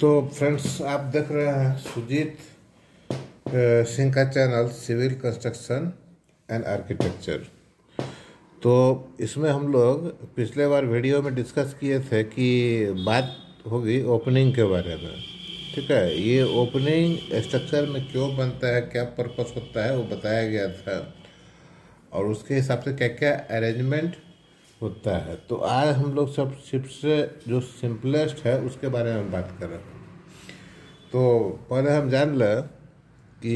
तो फ्रेंड्स, आप देख रहे हैं सुजीत सिंह का channel civil construction and architecture. तो इसमें हम लोग पिछले बार वीडियो में डिस्कस किए थे कि बात होगी ओपनिंग के बारे में, ठीक है। ये ओपनिंग स्ट्रक्चर में क्यों बनता है, क्या पर्पस होता है, वो बताया गया था और उसके हिसाब से क्या क्या अरेंजमेंट होता है। तो आज हम लोग सब सबसे जो सिंपलेस्ट है उसके बारे में बात कर रहे हैं। तो पहले हम जान लें कि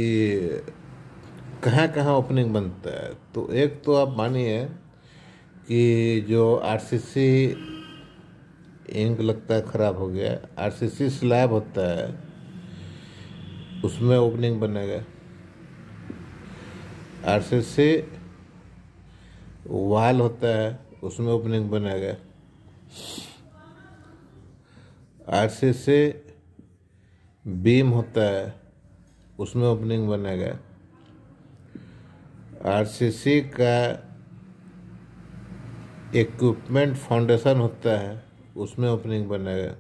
कहाँ कहाँ ओपनिंग बनता है। तो एक तो आप मानिए कि जो आरसीसी इंक लगता है ख़राब हो गया, आरसीसी स्लैब होता है, उसमें ओपनिंग बनेगा। आरसीसी वाल होता है, उसमें ओपनिंग बनेगा। आरसीसी बीम होता है, उसमें ओपनिंग बनेगा। आरसीसी का इक्विपमेंट फाउंडेशन होता है, उसमें ओपनिंग बनेगा।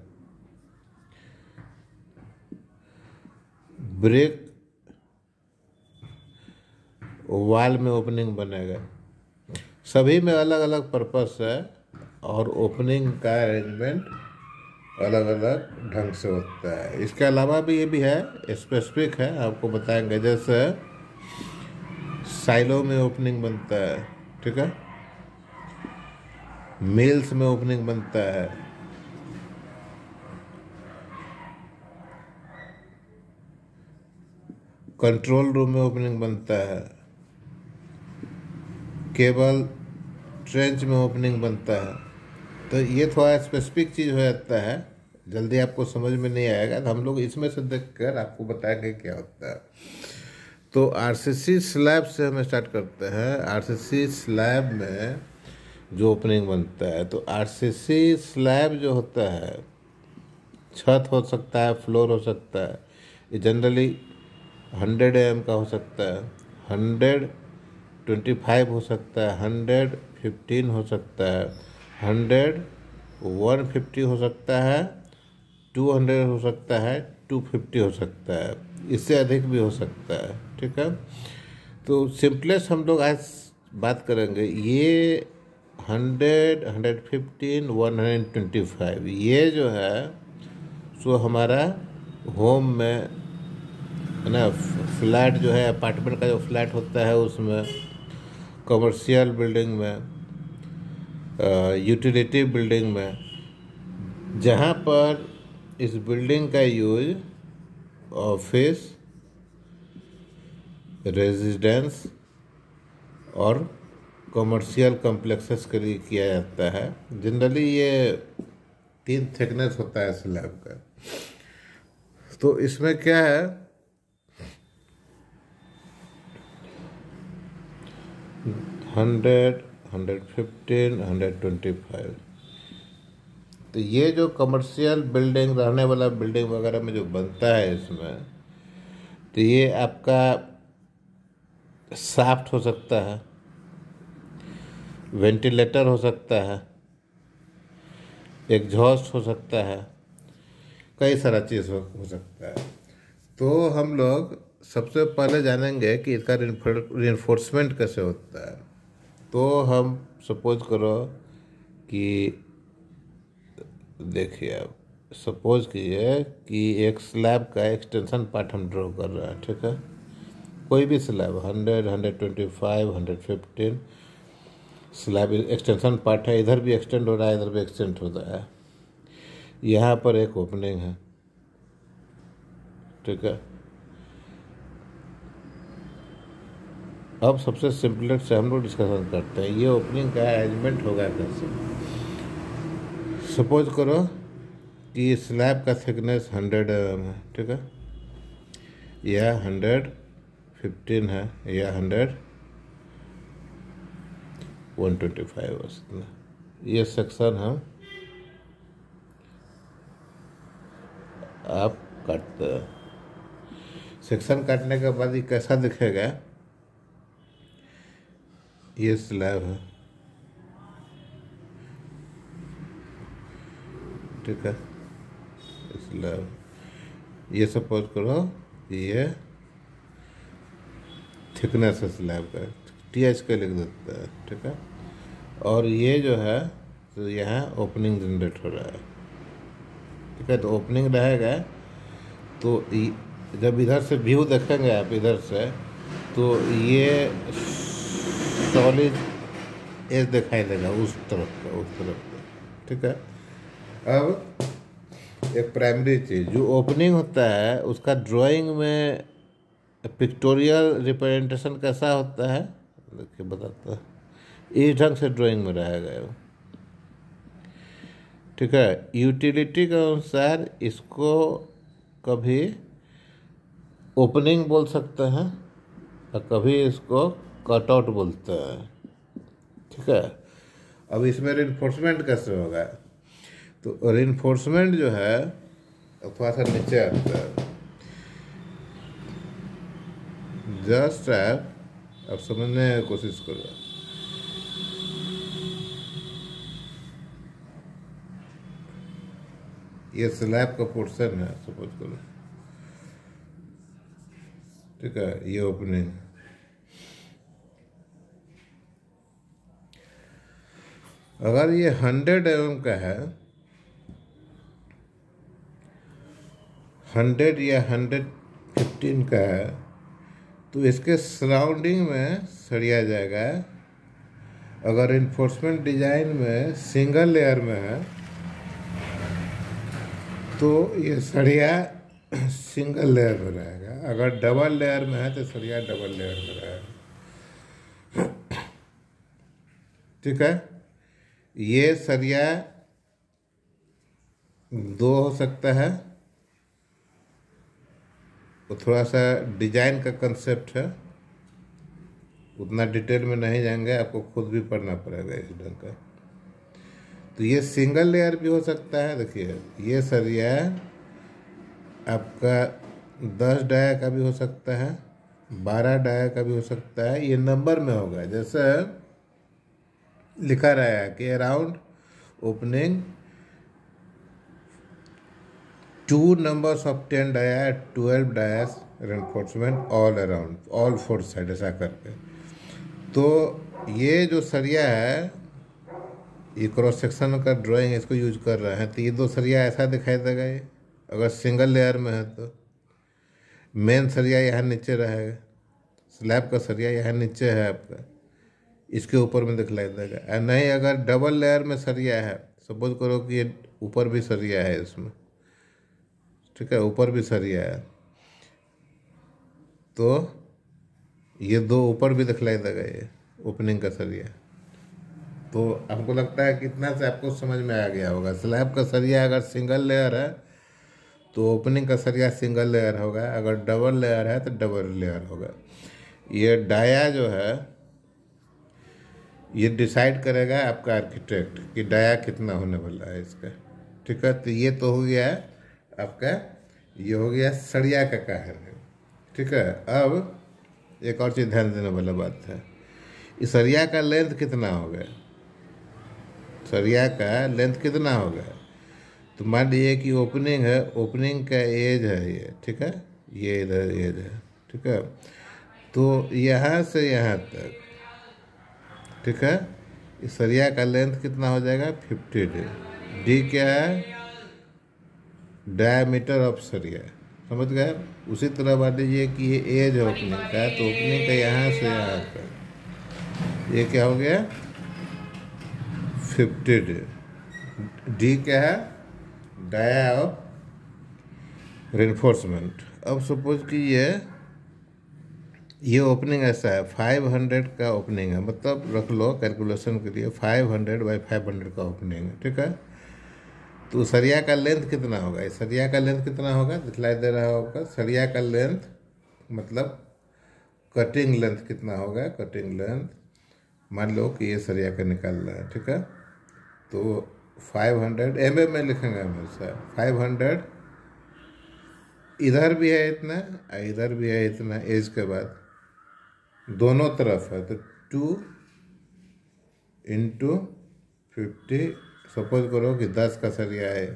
ब्रिक वाल में ओपनिंग बनेगा। सभी में अलग अलग पर्पस है और ओपनिंग का अरेंजमेंट अलग अलग ढंग से होता है। इसके अलावा भी ये भी है, स्पेसिफिक है, आपको बताएंगे। जैसे साइलो में ओपनिंग बनता है, ठीक है, मिल्स में ओपनिंग बनता है, कंट्रोल रूम में ओपनिंग बनता है, केबल ट्रेंच में ओपनिंग बनता है। तो ये थोड़ा स्पेसिफिक चीज़ हो जाता है, जल्दी आपको समझ में नहीं आएगा। तो हम लोग इसमें से देखकर आपको बताएंगे क्या होता है। तो आरसीसी स्लैब से हम स्टार्ट करते हैं। आरसीसी स्लैब में जो ओपनिंग बनता है, तो आरसीसी स्लैब जो होता है, छत हो सकता है, फ्लोर हो सकता है। ये जनरली 100 mm का हो सकता है, 125 हो सकता है, 115 हो सकता है, 150 हो सकता है, 200 हो सकता है, 250 हो सकता है, इससे अधिक भी हो सकता है, ठीक है। तो सिंपलेस्ट हम लोग आज बात करेंगे। ये 100, 115, 125 ये जो है सो हमारा होम में है ना, फ्लैट जो है, अपार्टमेंट का जो फ्लैट होता है उसमें, कमर्शियल बिल्डिंग में, यूटिलिटी बिल्डिंग में, जहाँ पर इस बिल्डिंग का यूज ऑफिस, रेजिडेंस और कमर्शियल कॉम्प्लेक्सेस के लिए किया जाता है। जनरली ये 3 थिकनेस होता है स्लैब का। तो इसमें क्या है, हंड्रेड, 115, 125। तो ये जो कमर्शियल बिल्डिंग, रहने वाला बिल्डिंग वगैरह में जो बनता है इसमें, तो ये आपका साफ्ट हो सकता है, वेंटिलेटर हो सकता है, एग्जॉस्ट हो सकता है, कई सारा चीज़ हो सकता है। तो हम लोग सबसे पहले जानेंगे कि इसका रिइंफोर्समेंट कैसे होता है। तो हम सपोज करो कि, देखिए आप सपोज कीजिए कि एक स्लैब का एक्सटेंशन पार्ट हम ड्रॉ कर रहे हैं, ठीक है। कोई भी स्लैब 100, 125, 115 स्लैब एक्सटेंशन पार्ट है, इधर भी एक्सटेंड हो रहा है, इधर भी एक्सटेंड हो रहा है। यहाँ पर एक ओपनिंग है, ठीक है। अब सबसे सिंपलेस्ट से हम लोग डिस्कशन करते हैं, ये ओपनिंग का अरेंजमेंट होगा कैसे। सपोज करो कि स्लैब का थिकनेस 100 mm है, ठीक है, या 115 है, या 125 है। ये सेक्शन हम आप काटते हैं। सेक्शन काटने के बाद ये कैसा दिखेगा, ये स्लैब है, ठीक है, स्लैब। ये सपोज करो ये थिकनेस है स्लैब का, TH का लिख देता है, ठीक है। और ये जो है तो यहाँ ओपनिंग जनरेट हो रहा है, ठीक है। तो ओपनिंग रहेगा तो जब इधर से व्यू देखेंगे आप इधर से तो ये सॉलिड एज दिखाई देगा उस तरफ का, ठीक है। अब एक प्राइमरी चीज़ जो ओपनिंग होता है उसका ड्राइंग में पिक्टोरियल रिप्रेजेंटेशन कैसा होता है देखिए बताता है, इस ढंग से ड्राइंग में रहेगा वो, ठीक है। यूटिलिटी के अनुसार इसको कभी ओपनिंग बोल सकते हैं और कभी इसको कटआउट बोलते हैं, ठीक है। अब इसमें रिइंफोर्समेंट कैसे होगा तो रिइंफोर्समेंट जो है थोड़ा सा नीचे आता है, जस्ट आप समझने की कोशिश करो। ये स्लैब का पोर्शन है सपोज करो, ठीक है। ये ओपनिंग अगर ये 100 mm का है, 100 या 115 का है तो इसके सराउंडिंग में सड़िया जाएगा। अगर इन्फोर्समेंट डिजाइन में सिंगल लेयर में है तो ये सड़िया सिंगल लेयर में रहेगा, अगर डबल लेयर में है तो सड़िया डबल लेयर में रहेगा, ठीक है। ये सरिया 2 हो सकता है, वो थोड़ा सा डिजाइन का कंसेप्ट है, उतना डिटेल में नहीं जाएंगे, आपको खुद भी पढ़ना पड़ेगा इस ढंग का। तो ये सिंगल लेयर भी हो सकता है, देखिए ये सरिया आपका 10 डाया का भी हो सकता है, 12 डाया का भी हो सकता है। ये नंबर में होगा, जैसे लिखा रहा है कि around opening 2 numbers of 10 dia 12 dias reinforcement all around all 4 side, ऐसा करके। तो ये जो सरिया है ये क्रॉस सेक्शन का ड्राइंग इसको यूज कर रहे हैं, तो ये 2 सरिया ऐसा दिखाई देगा ये, अगर सिंगल लेयर में है तो मेन सरिया यहाँ नीचे रहेगा, स्लैब का सरिया यहाँ नीचे है आपका, इसके ऊपर में दिखलाई देगा। नहीं अगर डबल लेयर में सरिया है, सपोज करो कि ये ऊपर भी सरिया है इसमें, ठीक है, ऊपर भी सरिया है तो ये 2 ऊपर भी दिखलाई देगा, ये ओपनिंग का सरिया। तो हमको लगता है कितना से आपको समझ में आ गया होगा। स्लैब का सरिया अगर सिंगल लेयर है तो ओपनिंग का सरिया सिंगल लेयर होगा, अगर डबल लेयर है तो डबल लेयर होगा। ये डाया जो है ये डिसाइड करेगा आपका आर्किटेक्ट कि डाया कितना होने वाला है इसका, ठीक है। तो ये तो हो गया आपका, ये हो गया सरिया का कहानी, ठीक है। अब एक और चीज़ ध्यान देने वाला बात है, इस सरिया का लेंथ कितना होगा, सरिया का लेंथ कितना होगा। तो मान लीजिए कि ओपनिंग है, ओपनिंग का एज है ये, ठीक है, ये इधर एज है, ठीक है। तो यहाँ से यहाँ तक, ठीक है, इस सरिया का लेंथ कितना हो जाएगा 50 d। d क्या है, डायमीटर ऑफ सरिया, समझ गए। उसी तरह मान लीजिए कि ये एज है ओपनिंग का, तो ओपनिंग का यहाँ से यहाँ तक ये क्या हो गया 50 d। d क्या है, डाया ऑफ रिइंफोर्समेंट। अब सपोज कि ये ओपनिंग ऐसा है 500 का ओपनिंग है, मतलब रख लो कैलकुलेशन के लिए 500 by 500 का ओपनिंग है, ठीक है। तो सरिया का लेंथ कितना होगा, इस सरिया का लेंथ कितना होगा दिखलाई दे रहा होगा। सरिया का लेंथ मतलब कटिंग लेंथ कितना होगा, कटिंग लेंथ मान लो कि ये सरिया का निकाल रहा है, ठीक है। तो 500 mm में लिखेंगे हमेशा, 500 इधर भी है इतना और इधर भी है इतना, एज के बाद दोनों तरफ है तो 2 × 50। सपोज करो कि 10 का सरिया है,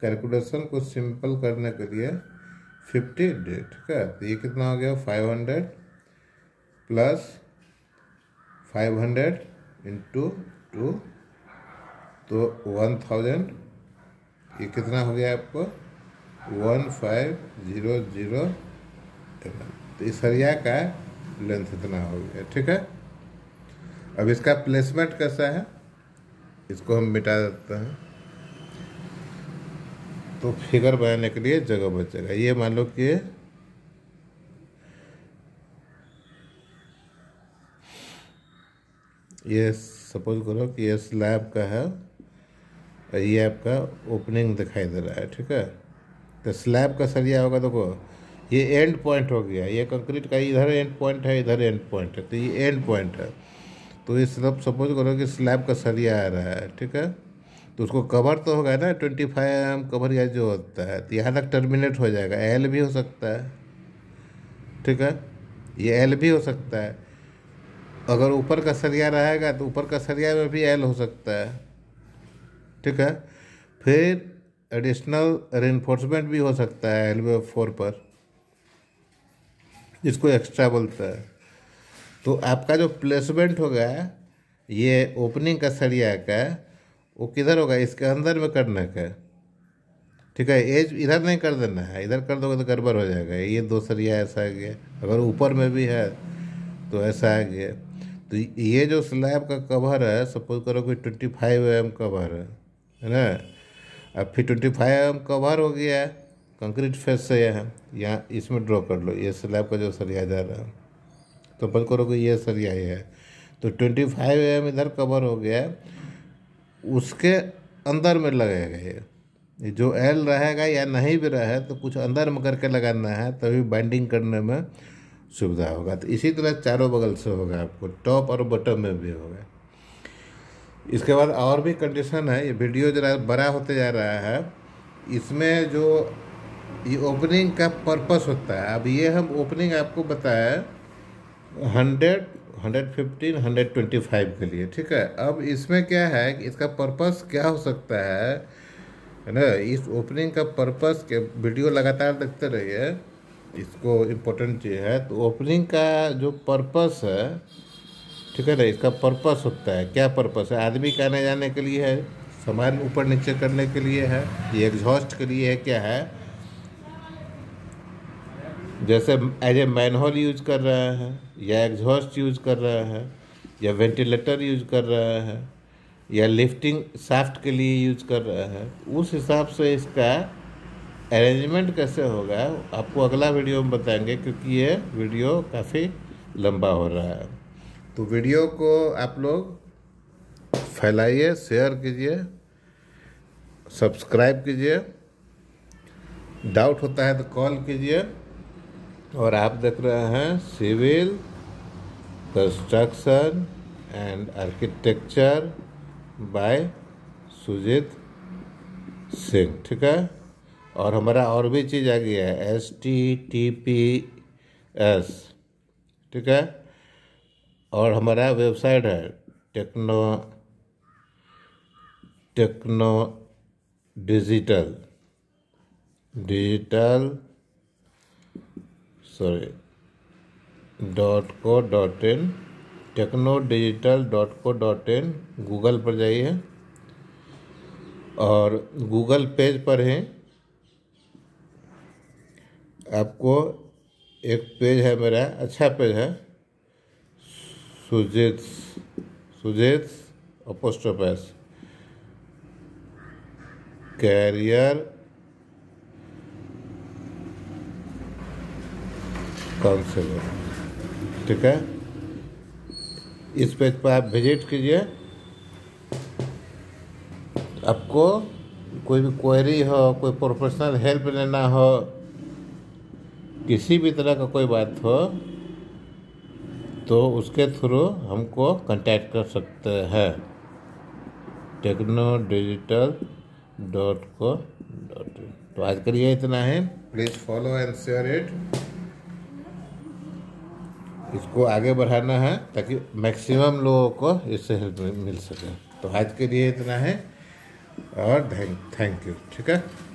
कैलकुलेशन को सिंपल करने के लिए 50 डेट, ठीक है। तो ये कितना हो गया 500 प्लस 500 इंटू 2 तो 1000, ये कितना हो गया आपको 15,000 mm। तो इस सरिया का लेंथ इतना हो गया, ठीक है। अब इसका प्लेसमेंट कैसा है, इसको हम मिटा देते हैं। तो फिगर बनाने के लिए जगह बचेगा। ये मान लो कि ये सपोज करो कि ये स्लैब का है और ये आपका ओपनिंग दिखाई दे रहा है, ठीक है। तो स्लैब का सरिया होगा, देखो ये एंड पॉइंट हो गया, ये कंक्रीट का इधर एंड पॉइंट है, इधर एंड पॉइंट है, तो ये एंड पॉइंट है। तो इस तरफ सपोज करो कि स्लैब का सरिया आ रहा है, ठीक है। तो उसको कवर तो होगा ना 25 mm कवर या जो होता है, तो यहाँ तक टर्मिनेट हो जाएगा। एल भी हो सकता है, ठीक है, ये एल भी हो सकता है। अगर ऊपर का सरिया रहेगा तो ऊपर का सरिया में भी एल हो सकता है, ठीक है। फिर एडिशनल रेनफोर्समेंट भी हो सकता है LW4 पर, जिसको एक्स्ट्रा बोलता है। तो आपका जो प्लेसमेंट होगा ये ओपनिंग का सरिया का, वो किधर होगा, इसके अंदर में करना है, ठीक है। एज इधर नहीं कर देना है, इधर कर दोगे तो गड़बड़ हो जाएगा। ये दो सरिया ऐसा आ गया, अगर ऊपर में भी है तो ऐसा आ गया। तो ये जो स्लैब का कवर है सपोज करो कि 25 mm कवर है ना। अब फिर 25 mm कवर हो गया है कंक्रीट फेस से, यहाँ इसमें ड्रॉ कर लो। ये स्लैब का जो सरिया जा रहा है सपोज करो कि ये सरिया ही है, तो 25 mm इधर कवर हो गया है, उसके अंदर में लगेगा। ये जो एल रहेगा या नहीं भी रहे तो कुछ अंदर में करके लगाना है, तभी बाइंडिंग करने में सुविधा होगा। तो इसी तरह चारों बगल से होगा, आपको टॉप और बॉटम में भी होगा। इसके बाद और भी कंडीशन है, ये वीडियो जरा बड़ा होते जा रहा है। इसमें जो ये ओपनिंग का पर्पस होता है, अब ये हम ओपनिंग आपको बताया 100, 115, 125 के लिए, ठीक है। अब इसमें क्या है कि इसका पर्पस क्या हो सकता है ना, इस ओपनिंग का पर्पस के वीडियो लगातार देखते रहिए, इसको इम्पोर्टेंट चीज़ है। तो ओपनिंग का जो पर्पस है, ठीक है ना, इसका पर्पस होता है, क्या पर्पस है, आदमी के आने जाने के लिए है, सामान ऊपर नीचे करने के लिए है, ये एग्जॉस्ट के लिए है, क्या है, जैसे एज ए मैनहोल यूज कर रहा है, या एग्जॉस्ट यूज कर रहा है, या वेंटिलेटर यूज कर रहा है, या लिफ्टिंग शाफ्ट के लिए यूज कर रहा है, उस हिसाब से इसका अरेंजमेंट कैसे होगा आपको अगला वीडियो में बताएंगे, क्योंकि ये वीडियो काफ़ी लंबा हो रहा है। तो वीडियो को आप लोग फैलाइए, शेयर कीजिए, सब्सक्राइब कीजिए, डाउट होता है तो कॉल कीजिए। और आप देख रहे हैं civil construction and architecture by Sujit Singh, ठीक है। और हमारा और भी चीज़ आ गया है STTPS, ठीक है। और हमारा वेबसाइट है टेक्नो डिजिटल.co.in गूगल पर जाइए और गूगल पेज पर है, आपको एक पेज है मेरा, अच्छा पेज है, सुजीत कैरियर काउंसलर, ठीक है। इस पेज पर आप विजिट कीजिए, आपको कोई भी क्वेरी हो, कोई प्रोफेशनल हेल्प लेना हो, किसी भी तरह का कोई बात हो तो उसके थ्रू हमको कांटेक्ट कर सकते हैं टेक्नो डिजिटल.co.in। तो आज के लिए इतना है, please follow and share it, इसको आगे बढ़ाना है ताकि मैक्सिमम लोगों को इससे हेल्प मिल सके। तो आज के लिए इतना है और थैंक यू, ठीक है।